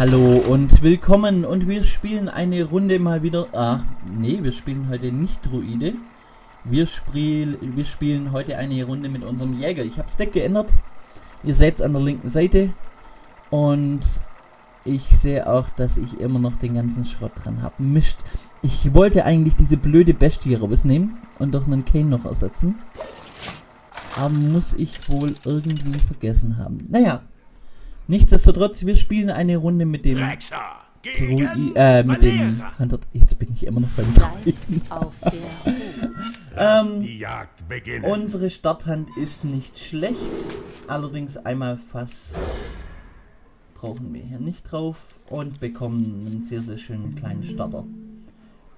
Hallo und willkommen, und wir spielen eine Runde mal wieder. Ach, nee, wir spielen heute nicht Druide. Wir spielen heute eine Runde mit unserem Jäger. Ich habe das Deck geändert. Ihr seht es an der linken Seite. Und ich sehe auch, dass ich immer noch den ganzen Schrott dran habe. Mist. Ich wollte eigentlich diese blöde Bestie rausnehmen und doch einen Kane noch ersetzen. Aber muss ich wohl irgendwie vergessen haben. Naja, nichtsdestotrotz, wir spielen eine Runde mit dem Jetzt bin ich immer noch beim Druiden. Die Jagd beginnt. Unsere Starthand ist nicht schlecht. Allerdings einmal Fass brauchen wir hier nicht drauf und bekommen einen sehr, sehr schönen kleinen Starter.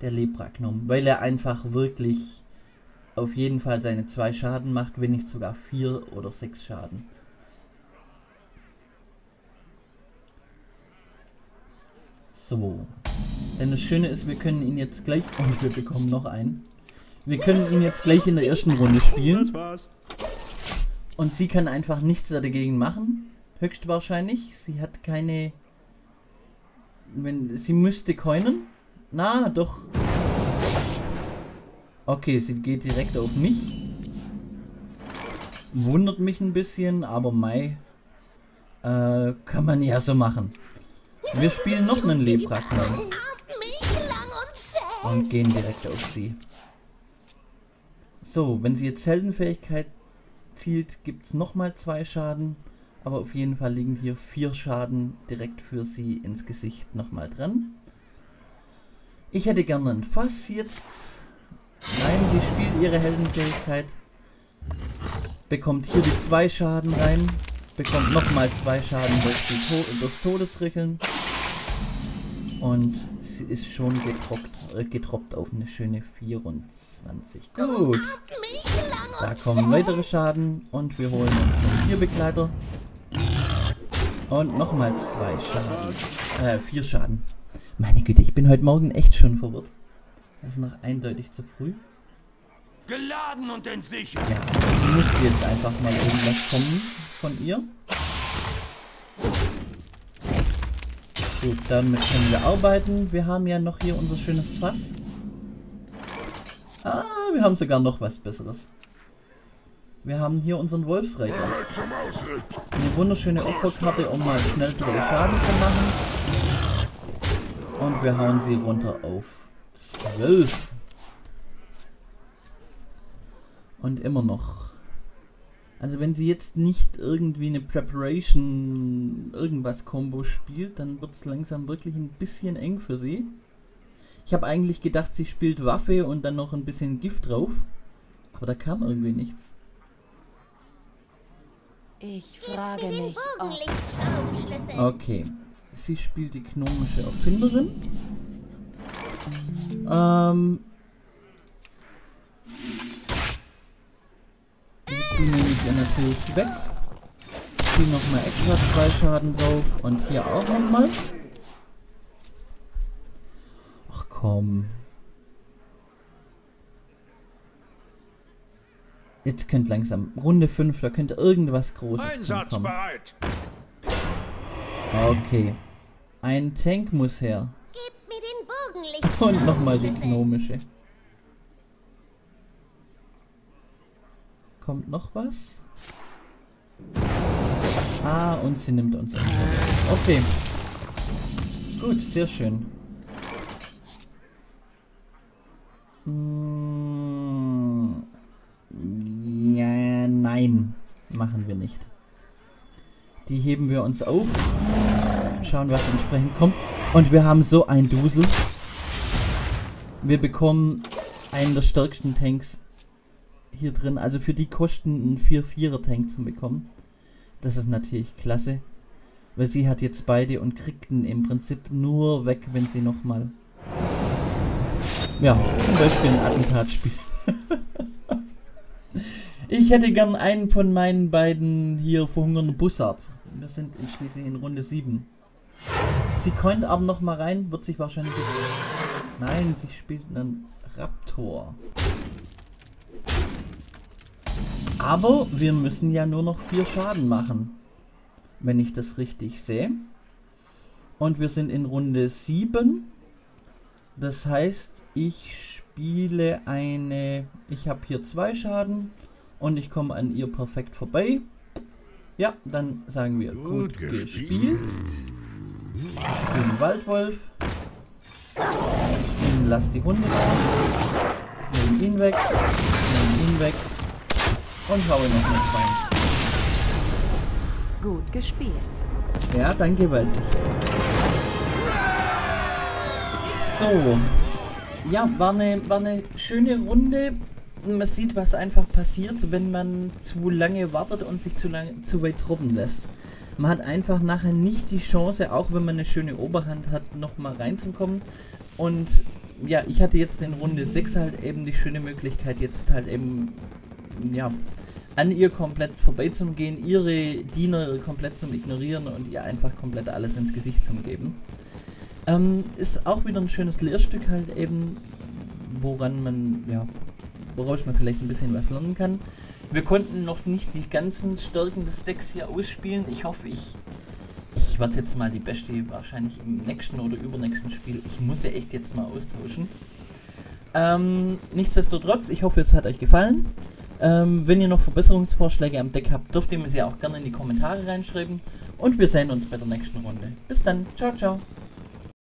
Der Lepragnom, weil er einfach wirklich auf jeden Fall seine 2 Schaden macht, wenn nicht sogar 4 oder 6 Schaden. So. Denn das Schöne ist, wir können ihn jetzt gleich... Und wir bekommen noch einen. Wir können ihn jetzt gleich in der ersten Runde spielen. Und sie kann einfach nichts dagegen machen. Höchstwahrscheinlich. Sie hat keine... Sie müsste coinen. Na, doch... Okay, sie geht direkt auf mich. Wundert mich ein bisschen, aber mei. Kann man ja so machen. Wir spielen noch einen Lepragnon. Und gehen direkt auf sie. So, wenn sie jetzt Heldenfähigkeit zielt, gibt es nochmal 2 Schaden. Aber auf jeden Fall liegen hier 4 Schaden direkt für sie ins Gesicht nochmal dran. Ich hätte gerne ein Fass jetzt. Nein, sie spielt ihre Heldenfähigkeit, bekommt hier die 2 Schaden rein, bekommt nochmal 2 Schaden durch Todesricheln und sie ist schon getroppt auf eine schöne 24. Gut, da kommen weitere Schaden und wir holen uns den Tierbegleiter und nochmal 2 Schaden, 4 Schaden. Meine Güte, ich bin heute Morgen echt schon verwirrt. Das ist noch eindeutig zu früh. Geladen und entsichert. Ja, muss jetzt einfach mal irgendwas kommen von ihr. Gut, damit können wir arbeiten. Wir haben ja noch hier unser schönes Fass. Ah, wir haben sogar noch was Besseres. Wir haben hier unseren Wolfsreiter. Eine wunderschöne Opferkarte, um mal schnell 3 Schaden zu machen. Und wir hauen sie runter auf 12. Und immer noch. Also wenn sie jetzt nicht irgendwie eine Preparation irgendwas Combo spielt, dann wird es langsam wirklich ein bisschen eng für sie. Ich habe eigentlich gedacht, sie spielt Waffe und dann noch ein bisschen Gift drauf. Aber da kam irgendwie nichts. Ich frage mich. Okay. Sie spielt die gnomische Erfinderin. Die nehme ich ja natürlich weg. Hier nochmal extra 2 Schaden drauf und hier auch nochmal. Ach komm. Jetzt könnt langsam. Runde 5, da könnte irgendwas Großes kommen. Okay. Ein Tank muss her. Und nochmal die gnomische. Kommt noch was? Ah, und sie nimmt uns an. Okay. Gut, sehr schön. Ja, nein. Machen wir nicht. Die heben wir uns auf. Schauen, was entsprechend kommt. Und wir haben so ein Dusel. Wir bekommen einen der stärksten Tanks hier drin. Also für die Kosten einen 4-4er-Tank zu bekommen. Das ist natürlich klasse. Weil sie hat jetzt beide und kriegt ihn im Prinzip nur weg, wenn sie nochmal... Ja, zum Beispiel ein Attentat spielt. Ich hätte gern einen von meinen beiden hier verhungernden Bussard. Wir sind schließlich in Runde 7. Sie coint aber nochmal rein, wird sich wahrscheinlich... Nein, sie spielt einen Raptor. Aber wir müssen ja nur noch 4 Schaden machen. Wenn ich das richtig sehe. Und wir sind in Runde 7. Das heißt, ich spiele eine... Ich habe hier 2 Schaden und ich komme an ihr perfekt vorbei. Ja, dann sagen wir gut gespielt. Den Waldwolf. Lass die Hunde raus. Nimm ihn weg. Nimm ihn weg. Und hau ihn noch mit rein. Gut gespielt. Ja, danke, weiß ich. So. Ja, war eine schöne Runde. Man sieht, was einfach passiert, wenn man zu lange wartet und sich zu weit robben lässt. Man hat einfach nachher nicht die Chance, auch wenn man eine schöne Oberhand hat, nochmal reinzukommen. Und ja, ich hatte jetzt in Runde 6 halt eben die schöne Möglichkeit, jetzt halt eben, ja, an ihr komplett vorbeizugehen, ihre Diener komplett zum Ignorieren und ihr einfach komplett alles ins Gesicht zu geben. Ist auch wieder ein schönes Lehrstück halt eben, woran man, ja, woraus man vielleicht ein bisschen was lernen kann. Wir konnten noch nicht die ganzen Stärken des Decks hier ausspielen. Ich hoffe, ich werde jetzt mal die beste wahrscheinlich im nächsten oder übernächsten Spiel. Ich muss ja echt jetzt mal austauschen. Nichtsdestotrotz, ich hoffe, es hat euch gefallen. Wenn ihr noch Verbesserungsvorschläge am Deck habt, dürft ihr mir sie auch gerne in die Kommentare reinschreiben. Und wir sehen uns bei der nächsten Runde. Bis dann. Ciao, ciao.